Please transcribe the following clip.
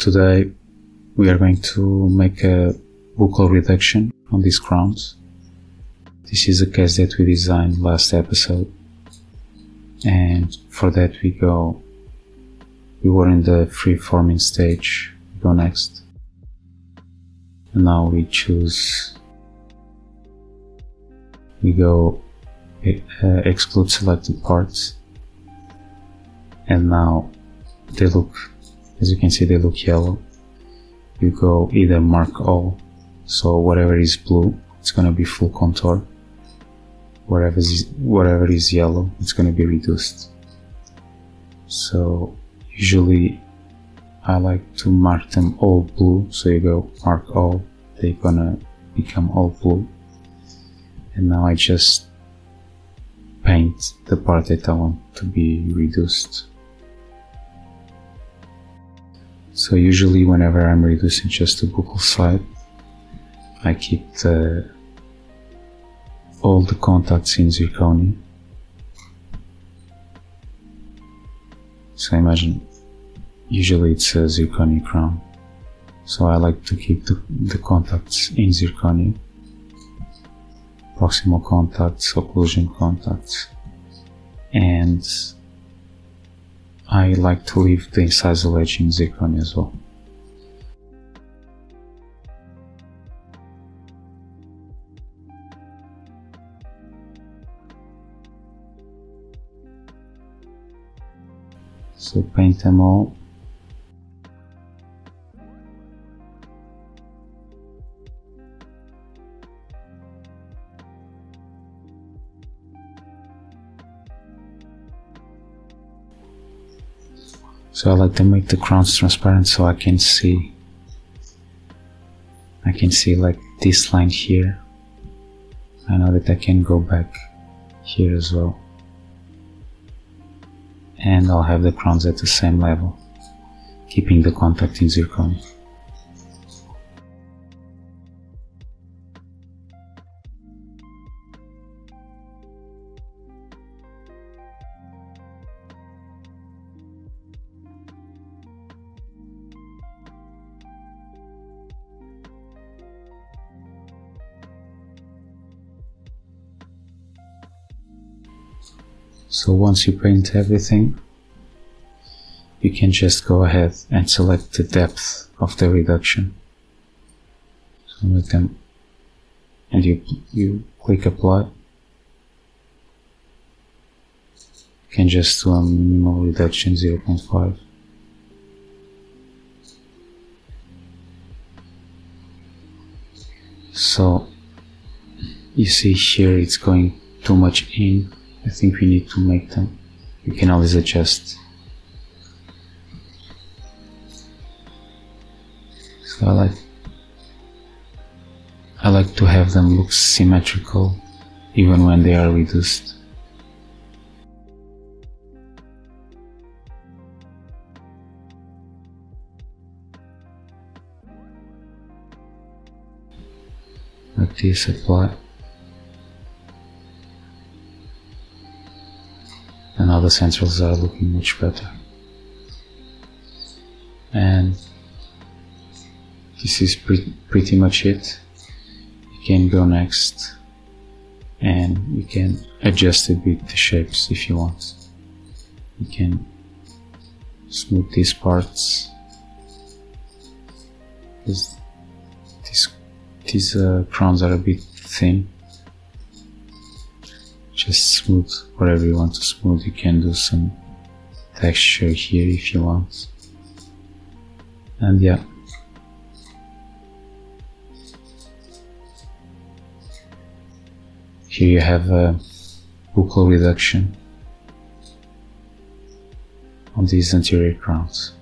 Today we are going to make a buccal reduction on these crowns. This is a case that we designed last episode, and for that we were in the free-forming stage. We go next, and now we go exclude selected parts, and now they look, as you can see, they look yellow. You go either mark all, so whatever is blue it's going to be full contour, whatever is yellow it's going to be reduced. So usually I like to mark them all blue, so you go mark all, they're gonna become all blue. And now I just paint the part that I want to be reduced. So usually whenever I'm reducing just the buccal side, I keep all the contacts in zirconia. So imagine, usually it's a zirconia crown, so I like to keep the contacts in zirconia. Proximal contacts, occlusion contacts, and I like to leave the incisal edge in zirconia as well. So paint them all. So I like to make the crowns transparent, so I can see like this line here. I know that I can go back here as well, and I'll have the crowns at the same level, keeping the contact in zirconia. So once you paint everything, you can just go ahead and select the depth of the reduction. So make them, and you click apply. You can just do a minimal reduction, 0.5. So you see here it's going too much in. I think we need to make them. You can always adjust. So I like to have them look symmetrical even when they are reduced. Like this, apply. Now the centrals are looking much better, and this is pretty much it. You can go next, and you can adjust a bit the shapes if you want. You can smooth these parts, because these crowns are a bit thin. Just smooth whatever you want to smooth. You can do some texture here if you want. And yeah, here you have a buccal reduction on these anterior crowns.